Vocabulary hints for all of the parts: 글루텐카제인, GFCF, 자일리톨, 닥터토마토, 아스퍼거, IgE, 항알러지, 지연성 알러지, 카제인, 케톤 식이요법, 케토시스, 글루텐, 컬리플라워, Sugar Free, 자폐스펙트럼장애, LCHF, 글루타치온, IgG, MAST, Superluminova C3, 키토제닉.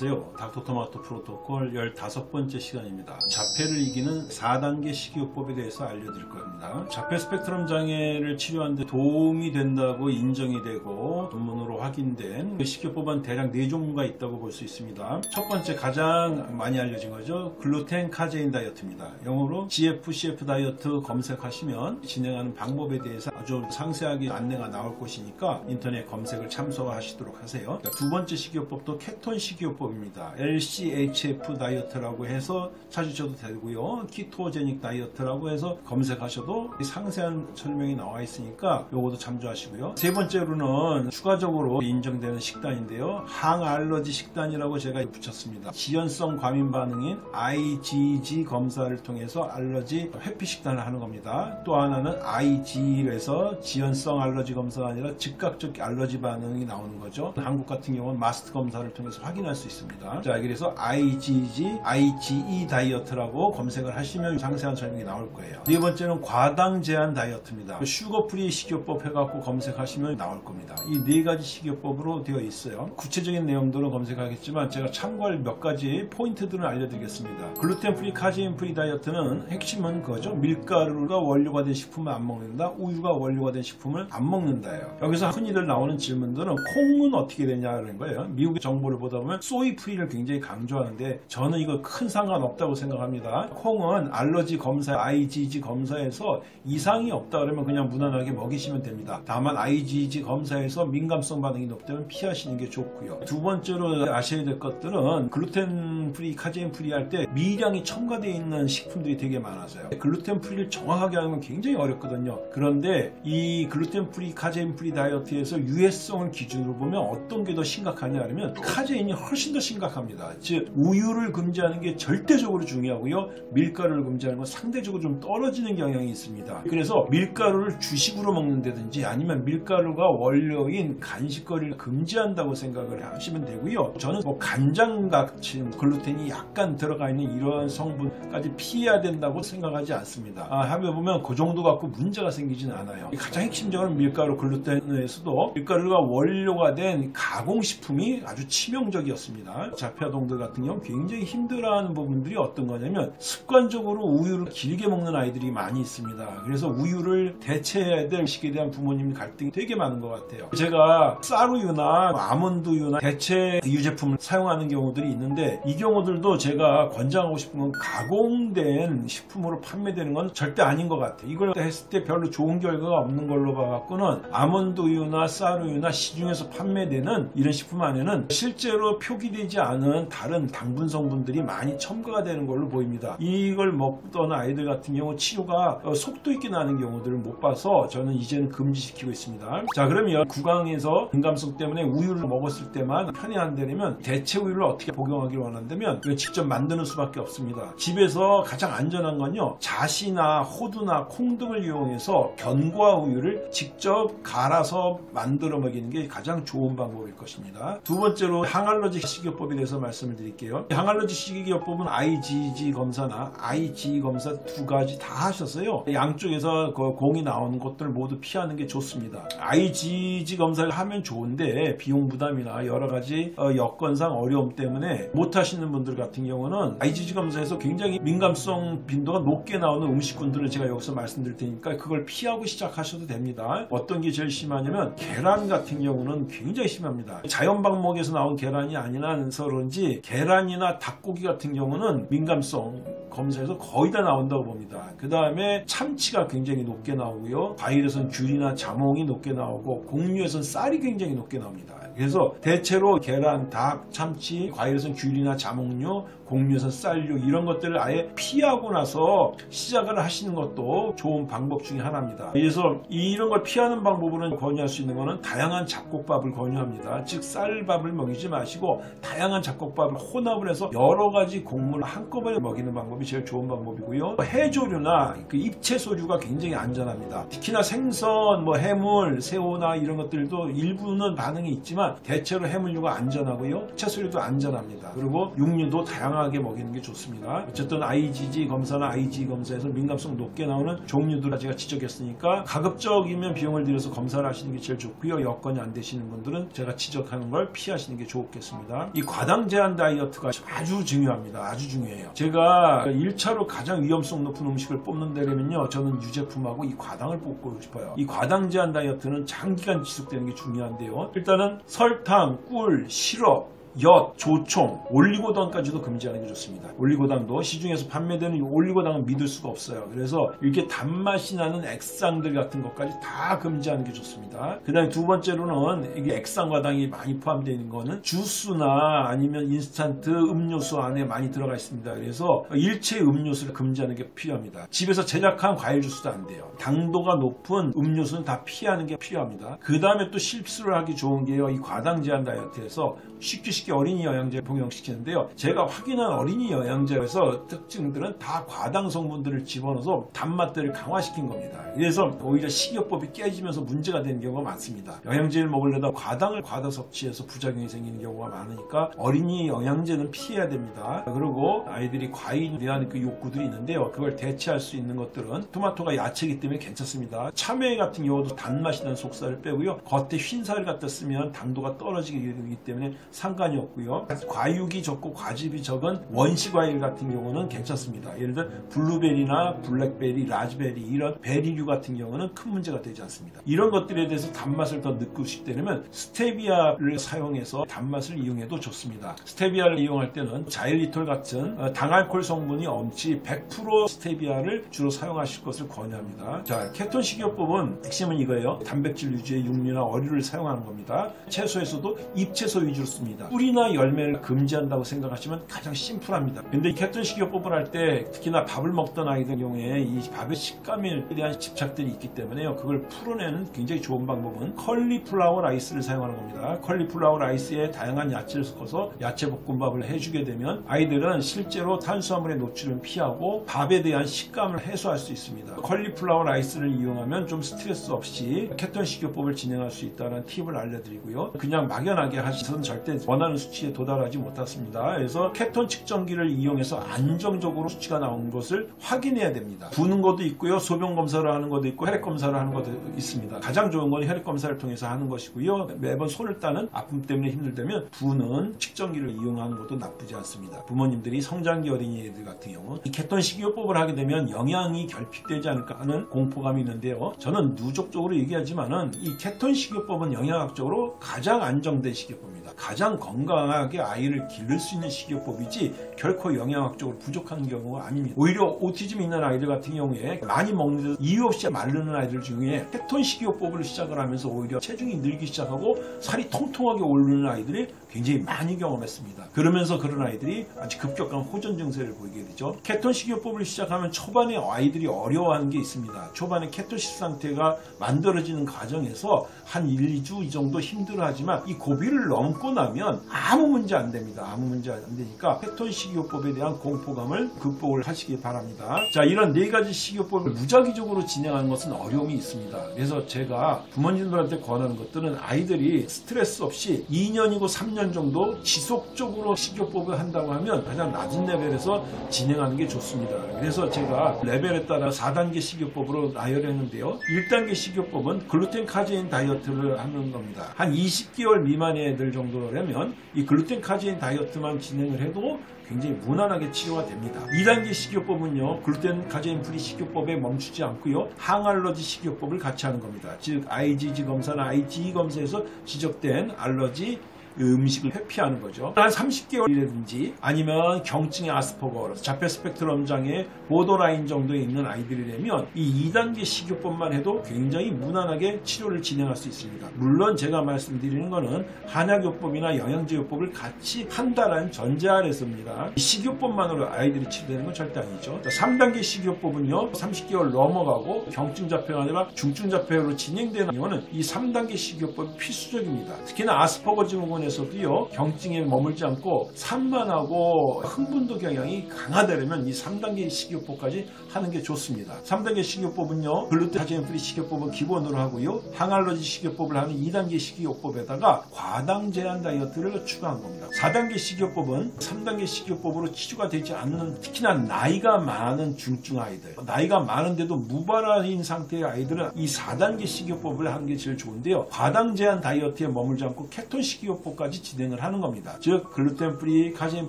안녕하세요. 닥터토마토 프로토콜 15번째 시간입니다. 자폐를 이기는 4단계 식이요법에 대해서 알려드릴 겁니다. 자폐 스펙트럼 장애를 치료하는데 도움이 된다고 인정이 되고 논문으로 확인된 식이요법은 대략 4종류가 있다고 볼 수 있습니다. 첫 번째 가장 많이 알려진 거죠. 글루텐 카제인 다이어트입니다. 영어로 GFCF 다이어트 검색하시면 진행하는 방법에 대해서 아주 상세하게 안내가 나올 것이니까 인터넷 검색을 참조하시도록 하세요. 두 번째 식이요법도 케톤 식이요법입니다. LCHF 다이어트라고 해서 찾으셔도 되고요. 키토제닉 다이어트라고 해서 검색하셔도 상세한 설명이 나와 있으니까 요것도 참조하시고요. 세 번째로는 추가적으로 인정되는 식단인데요. 항알러지 식단이라고 제가 붙였습니다. 지연성 과민 반응인 IgG 검사를 통해서 알러지 회피 식단을 하는 겁니다. 또 하나는 IgE에서 지연성 알러지 검사가 아니라 즉각적 알러지 반응이 나오는 거죠. 한국 같은 경우는 MAST 검사를 통해서 확인할 수 있습니다. 자, 그래서 IgG, IgE 다이어트라고 검색을 하시면 상세한 설명이 나올 거예요. 네 번째는 과당 제한 다이어트입니다. 슈거프리 식이요법 해갖고 검색하시면 나올 겁니다. 이 네 가지 식이요법으로 되어 있어요. 구체적인 내용들은 검색하겠지만 제가 참고할 몇 가지 포인트들을 알려드리겠습니다. 글루텐 프리, 카제인 프리 다이어트는 핵심은 그거죠. 밀가루가 원료가 된 식품을 안 먹는다. 우유가 원료가 된 식품을 안 먹는다예요. 여기서 흔히들 나오는 질문들은 콩은 어떻게 되냐는 거예요. 미국의 정보를 보다 보면 소이 프리를 굉장히 강조하는데 저는 이거 큰 상관없다고 생각합니다. 콩은 알러지 검사, IgG 검사에서 이상이 없다 그러면 그냥 무난하게 먹이시면 됩니다. 다만 IgG 검사에서 민감성 반응이 높다면 피하시는 게 좋고요. 두 번째로 아셔야 될 것들은 글루텐 프리, 카제인 프리 할 때 미량이 첨가되어 있는 식품들이 되게 많아서요. 글루텐 프리를 정확하게 하는 건 굉장히 어렵거든요. 그런데 이 글루텐 프리, 카제인 프리 다이어트에서 유해성을 기준으로 보면 어떤 게 더 심각하냐 하면 카제인이 훨씬 더 심각합니다. 즉 우유를 금지하는 게 절대적으로 중요하고요. 밀가루를 금지하는 건 상대적으로 좀 떨어지는 경향이 있습니다. 그래서 밀가루를 주식으로 먹는다든지 아니면 밀가루가 원료인 간식거리를 금지한다고 생각을 하시면 되고요. 저는 뭐 간장같이 글루텐이 약간 들어가 있는 이러한 성분까지 피해야 된다고 생각하지 않습니다. 하면 보면 그 정도 갖고 문제가 생기진 않아요. 가장 핵심적으로 밀가루 글루텐에서도 밀가루가 원료가 된 가공식품이 아주 치명적이었습니다. 자폐아동들 같은 경우 굉장히 힘들어하는 부분들이 어떤 거냐면 습관적으로 우유를 길게 먹는 아이들이 많이 있습니다. 그래서 우유를 대체해야 될 식에 대한 부모님 갈등이 되게 많은 것 같아요. 제가 쌀우유나 아몬드우유나 대체 유제품을 사용하는 경우들이 있는데 이 경우들도 제가 권장하고 싶은 건 가공된 식품으로 판매되는 건 절대 아닌 것 같아요. 이걸 했을 때 별로 좋은 결과가 없는 걸로 봐갖고는 아몬드우유나 쌀우유나 시중에서 판매되는 이런 식품 안에는 실제로 표기되지 않은 다른 당분 성분들이 많이 첨가가 되는 걸로 보입니다. 이걸 먹던 아이들 같은 경우 치료가 속도 있게 나는 경우들을 못 봐서 저는 이제는 금지시키고 있습니다. 자, 그러면 구강에서 민감성 때문에 우유를 먹었을 때만 편애한다면 대체 우유를 어떻게 복용하기를 원한다면 직접 만드는 수밖에 없습니다. 집에서 가장 안전한 건요. 잣이나 호두나 콩 등을 이용해서 견과 우유를 직접 갈아서 만들어 먹이는 게 가장 좋은 방법일 것입니다. 두 번째로 항알러지 식이요법에 대해서 말씀을 드릴게요. 항알러지 식이요법은 IgG 검사나 IgE 검사 두 가지 다 하셨어요. 양쪽에서 그 공이 나오는 것들 모두 피하는 게 좋습니다. IgG 검사를 하면 좋은데 비용 부담이나 여러 가지 여건상 어려움 때문에 못 하시는 분들 같은 경우는 IgG 검사에서 굉장히 민감성 빈도가 높게 나오는 음식군들을 제가 여기서 말씀드릴 테니까 그걸 피하고 시작하셔도 됩니다. 어떤 게 제일 심하냐면 계란 같은 경우는 굉장히 심합니다. 자연 방목에서 나온 계란이 아니라서 그런지 계란이나 닭고기 같은 경우는 민감성 검사에서 거의 다 나온다고 봅니다. 그 다음에 참치가 굉장히 높게 나오고요. 과일에선 귤이나 자몽이 높게 나오고 곡류에선 쌀이 굉장히 높게 나옵니다. 그래서 대체로 계란, 닭, 참치, 과일에선 귤이나 자몽류, 곡류에선 쌀류 이런 것들을 아예 피하고 나서 시작을 하시는 것도 좋은 방법 중에 하나입니다. 그래서 이런 걸 피하는 방법으로 권유할 수 있는 것은 다양한 잡곡밥을 권유합니다. 즉 쌀밥을 먹이지 마시고 다양한 잡곡밥을 혼합을 해서 여러 가지 곡물을 한꺼번에 먹이는 방법이 제일 좋은 방법이고요. 해조류나 그 잎채소류가 굉장히 안전합니다. 특히나 생선, 뭐 해물, 새우나 이런 것들도 일부는 반응이 있지만 대체로 해물류가 안전하고요. 채소류도 안전합니다. 그리고 육류도 다양한 다양하게 먹이는 게 좋습니다. 어쨌든 IgG 검사나 IgE 검사에서 민감성 높게 나오는 종류들을 제가 지적했으니까 가급적이면 비용을 들여서 검사를 하시는 게 제일 좋고요. 여건이 안 되시는 분들은 제가 지적하는 걸 피하시는 게 좋겠습니다. 이 과당 제한 다이어트가 아주 중요합니다. 아주 중요해요. 제가 1차로 가장 위험성 높은 음식을 뽑는 데라면요, 저는 유제품하고 이 과당을 뽑고 싶어요. 이 과당 제한 다이어트는 장기간 지속되는 게 중요한데요. 일단은 설탕, 꿀, 시럽, 엿, 조총, 올리고당까지도 금지하는 게 좋습니다. 올리고당도 시중에서 판매되는 이 올리고당은 믿을 수가 없어요. 그래서 이렇게 단맛이 나는 액상들 같은 것까지 다 금지하는 게 좋습니다. 그 다음에 두 번째로는 이게 액상 과당이 많이 포함되어 있는 거는 주스나 아니면 인스턴트 음료수 안에 많이 들어가 있습니다. 그래서 일체 음료수를 금지하는 게 필요합니다. 집에서 제작한 과일 주스도 안 돼요. 당도가 높은 음료수는 다 피하는 게 필요합니다. 그 다음에 또 실수를 하기 좋은 게요, 이 과당 제한 다이어트에서 쉽게 어린이 영양제 복용시키는데요. 제가 확인한 어린이 영양제에서 특징들은 다 과당 성분들을 집어넣어서 단맛들을 강화시킨 겁니다. 그래서 오히려 식이요법이 깨지면서 문제가 되는 경우가 많습니다. 영양제를 먹으려다 과당을 과다 섭취해서 부작용이 생기는 경우가 많으니까 어린이 영양제는 피해야 됩니다. 그리고 아이들이 과일에 대한 그 욕구들이 있는데요. 그걸 대체할 수 있는 것들은 토마토가 야채이기 때문에 괜찮습니다. 참외 같은 경우도 단맛이 난 속살을 빼고요. 겉에 흰살을 갖다 쓰면 당도가 떨어지기 때문에 상관이 없고요. 과육이 적고 과즙이 적은 원시 과일 같은 경우는 괜찮습니다. 예를 들어 블루베리나 블랙베리, 라즈베리 이런 베리류 같은 경우는 큰 문제가 되지 않습니다. 이런 것들에 대해서 단맛을 더 넣고 싶다면 스테비아를 사용해서 단맛을 이용해도 좋습니다. 스테비아를 이용할 때는 자일리톨 같은 당알코올 성분이 없이 100% 스테비아를 주로 사용하실 것을 권유합니다. 자, 케톤 식이요법은 핵심은 이거예요. 단백질 유지의 육류나 어류를 사용하는 겁니다. 채소에서도 잎채소 위주로 씁니다. 꿀이나 열매를 금지한다고 생각하시면 가장 심플합니다. 근데 케톤 식이요법을 할 때 특히나 밥을 먹던 아이들 경우에 이 밥의 식감에 대한 집착들이 있기 때문에요. 그걸 풀어내는 굉장히 좋은 방법은 컬리플라워 라이스를 사용하는 겁니다. 컬리플라워 라이스에 다양한 야채를 섞어서 야채 볶음밥을 해주게 되면 아이들은 실제로 탄수화물의 노출을 피하고 밥에 대한 식감을 해소할 수 있습니다. 컬리플라워 라이스를 이용하면 좀 스트레스 없이 케톤 식이요법을 진행할 수 있다는 팁을 알려드리고요. 그냥 막연하게 하시면 절대 원하는 수치에 도달하지 못했습니다. 그래서 케톤 측정기를 이용해서 안정적으로 수치가 나온 것을 확인해야 됩니다. 부는 것도 있고요, 소변 검사를 하는 것도 있고 혈액 검사를 하는 것도 있습니다. 가장 좋은 건 혈액 검사를 통해서 하는 것이고요. 매번 손을 따는 아픔 때문에 힘들다면 부는 측정기를 이용하는 것도 나쁘지 않습니다. 부모님들이 성장기 어린이들 같은 경우 이 케톤 식이요법을 하게 되면 영양이 결핍되지 않을까 하는 공포감이 있는데요. 저는 누적적으로 얘기하지만은 이 케톤 식이요법은 영양학적으로 가장 안정된 식이요법입니다. 가장 건강하게 아이를 기를 수 있는 식이요법이지 결코 영양학적으로 부족한 경우가 아닙니다. 오히려 오티즘 있는 아이들 같은 경우에 많이 먹는데 이유 없이 마르는 아이들 중에 케톤 식이요법을 시작을 하면서 오히려 체중이 늘기 시작하고 살이 통통하게 오르는 아이들이 굉장히 많이 경험했습니다. 그러면서 그런 아이들이 아주 급격한 호전 증세를 보이게 되죠. 케톤 식이요법을 시작하면 초반에 아이들이 어려워하는 게 있습니다. 초반에 케토시스 상태가 만들어지는 과정에서 한 1, 2주 이 정도 힘들어하지만 이 고비를 넘고 나면 아무 문제 안 됩니다. 아무 문제 안 되니까 케톤 식이요법에 대한 공포감을 극복을 하시기 바랍니다. 자, 이런 네 가지 식이요법을 무작위적으로 진행하는 것은 어려움이 있습니다. 그래서 제가 부모님들한테 권하는 것들은 아이들이 스트레스 없이 2년이고 3년 정도 지속적으로 식이요법을 한다고 하면 가장 낮은 레벨에서 진행하는 게 좋습니다. 그래서 제가 레벨에 따라 4단계 식이요법으로 나열했는데요. 1단계 식이요법은 글루텐 카제인 다이어트를 하는 겁니다. 한 20개월 미만의 애들 정도라면 이 글루텐 카제인 다이어트만 진행을 해도 굉장히 무난하게 치료가 됩니다. 2단계 식이요법은요, 글루텐 카제인 프리 식이요법에 멈추지 않고요, 항알러지 식이요법을 같이 하는 겁니다. 즉 IgG 검사나 IgE 검사에서 지적된 알러지 음식을 회피하는 거죠. 한 30개월이라든지 아니면 경증의 아스퍼거, 자폐 스펙트럼 장애 보더라인 정도에 있는 아이들이라면 이 2단계 식이요법만 해도 굉장히 무난하게 치료를 진행할 수 있습니다. 물론 제가 말씀드리는 거는 한약요법이나 영양제요법을 같이 한다는 전제 아래서입니다. 식이요법만으로 아이들이 치료되는 건 절대 아니죠. 3단계 식이요법은요, 30개월 넘어가고 경증 자폐가 아니라 중증 자폐로 진행되는 경우는 이 3단계 식이요법이 필수적입니다. 특히나 아스퍼거 증후군에 중에서도요, 경증에 머물지 않고 산만하고 흥분도 경향이 강하다면 이 3단계 식이요법까지 하는 게 좋습니다. 3단계 식이요법은요, 글루타치온 프리 식이요법을 기본으로 하고요, 항알러지 식이요법을 하는 2단계 식이요법에다가 과당 제한 다이어트를 추가한 겁니다. 4단계 식이요법은 3단계 식이요법으로 치료가 되지 않는, 특히나 나이가 많은 중증 아이들, 나이가 많은데도 무발화인 상태의 아이들은 이 4단계 식이요법을 하는 게 제일 좋은데요, 과당 제한 다이어트에 머물지 않고 케톤 식이요법까지 진행을 하는 겁니다. 즉 글루텐 프리, 카제인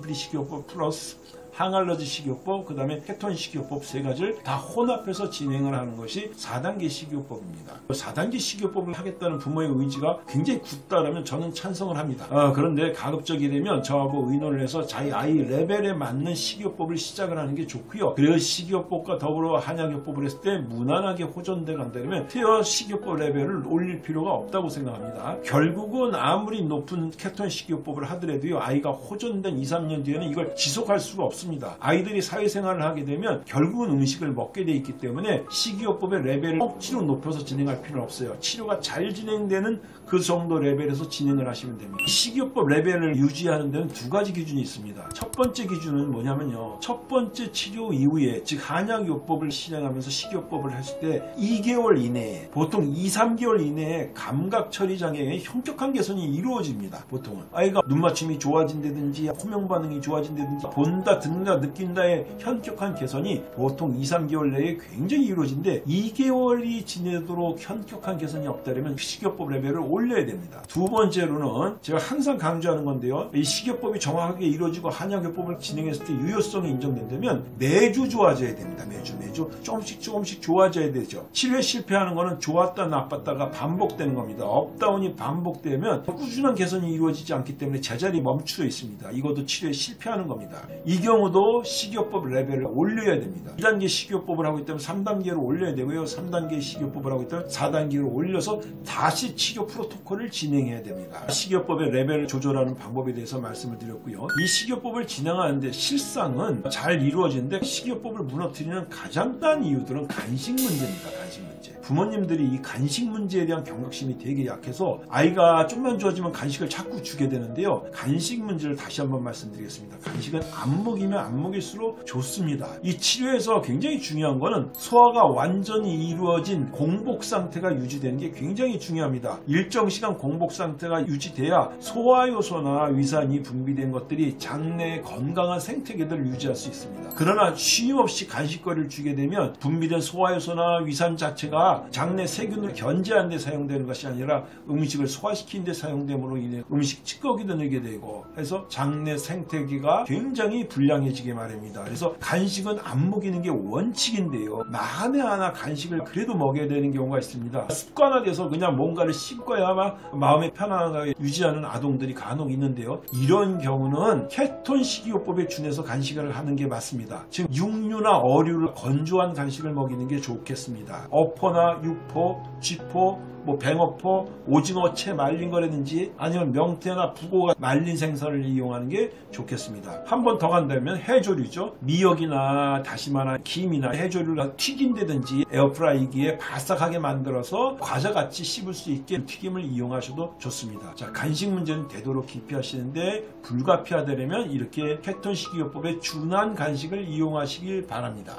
프리 식이요법 플러스 항알러지 식이요법, 그 다음에 케톤 식이요법 세 가지를 다 혼합해서 진행을 하는 것이 4단계 식이요법입니다. 4단계 식이요법을 하겠다는 부모의 의지가 굉장히 굳다라면 저는 찬성을 합니다. 그런데 가급적이 되면 저하고 의논을 해서 자기 아이 레벨에 맞는 식이요법을 시작을 하는 게 좋고요. 그래서 식이요법과 더불어 한약요법을 했을 때 무난하게 호전돼 간다면 태어 식이요법 레벨을 올릴 필요가 없다고 생각합니다. 결국은 아무리 높은 케톤 식이요법을 하더라도요, 아이가 호전된 2, 3년 뒤에는 이걸 지속할 수가 없습니다. 아이들이 사회생활을 하게 되면 결국은 음식을 먹게 돼 있기 때문에 식이요법의 레벨을 억지로 높여서 진행할 필요는 없어요. 치료가 잘 진행되는 그 정도 레벨에서 진행을 하시면 됩니다. 식이요법 레벨을 유지하는 데는 두 가지 기준이 있습니다. 첫 번째 기준은 뭐냐면요, 첫 번째 치료 이후에, 즉 한약요법을 실행하면서 식이요법을 했을 때 2개월 이내에, 보통 2, 3개월 이내에 감각처리장애의 현격한 개선이 이루어집니다. 보통은 아이가 눈맞춤이 좋아진다든지 호명반응이 좋아진다든지 본다, 듣는다, 느낀다의 현격한 개선이 보통 2, 3개월 내에 굉장히 이루어진데 2개월이 지내도록 현격한 개선이 없다면 식이요법 레벨을 올려야 됩니다. 두 번째로는 제가 항상 강조하는 건데요, 이 식이요법이 정확하게 이루어지고 한약요법을 진행했을 때 유효성이 인정된다면 매주 좋아져야 됩니다. 매주 조금씩 좋아져야 되죠. 치료에 실패하는 거는 좋았다 나빴다가 반복되는 겁니다. 업다운이 반복되면 꾸준한 개선이 이루어지지 않기 때문에 제자리 멈추어 있습니다. 이것도 치료에 실패하는 겁니다. 이 경우도 식이요법 레벨을 올려야 됩니다. 2단계 식이요법을 하고 있다면 3단계로 올려야 되고요, 3단계 식이요법을 하고 있다면 4단계로 올려서 다시 치료 프로토콜을 진행해야 됩니다. 식이요법의 레벨을 조절하는 방법에 대해서 말씀을 드렸고요, 이 식이요법을 진행하는데 실상은 잘 이루어지는데 식이요법을 무너뜨리는 가장 큰 이유들은 간식 문제입니다. 간식 문제. 부모님들이 이 간식 문제에 대한 경각심이 되게 약해서 아이가 좀만 좋아지면 간식을 자꾸 주게 되는데요, 간식 문제를 다시 한번 말씀드리겠습니다. 간식은 안 먹이면 안 먹일수록 좋습니다. 이 치료에서 굉장히 중요한 거는 소화가 완전히 이루어진 공복 상태가 유지되는 게 굉장히 중요합니다. 일정 시간 공복 상태가 유지돼야 소화효소나 위산이 분비된 것들이 장내의 건강한 생태계들을 유지할 수 있습니다. 그러나 쉼없이 간식거리를 주게 되면 분비된 소화효소나 위산 자체가 장내 세균을 견제하는 데 사용되는 것이 아니라 음식을 소화시키는 데 사용됨으로 인해 음식 찌꺼기도 늘게 되고 해서 장내 생태계가 굉장히 불량 해지게 마련입니다. 그래서 간식은 안 먹이는 게 원칙인데요, 만에 하나 간식을 그래도 먹여야 되는 경우가 있습니다. 습관화돼서 그냥 뭔가를 씹어야만 마음이 편안하게 유지하는 아동들이 간혹 있는데요, 이런 경우는 케톤 식이요법에 준해서 간식을 하는 게 맞습니다. 즉 육류나 어류를 건조한 간식을 먹이는 게 좋겠습니다. 어포나 육포, 쥐포, 뱅어포, 오징어 채 말린 거라든지 아니면 명태나 북어가 말린 생선을 이용하는 게 좋겠습니다. 한 번 더 간다면 해조류죠. 미역이나 다시마나 김이나 해조류를 튀긴다든지 에어프라이기에 바삭하게 만들어서 과자같이 씹을 수 있게 튀김을 이용하셔도 좋습니다. 자, 간식 문제는 되도록 기피하시는데 불가피하다면 이렇게 케톤 식이요법에 준한 간식을 이용하시길 바랍니다.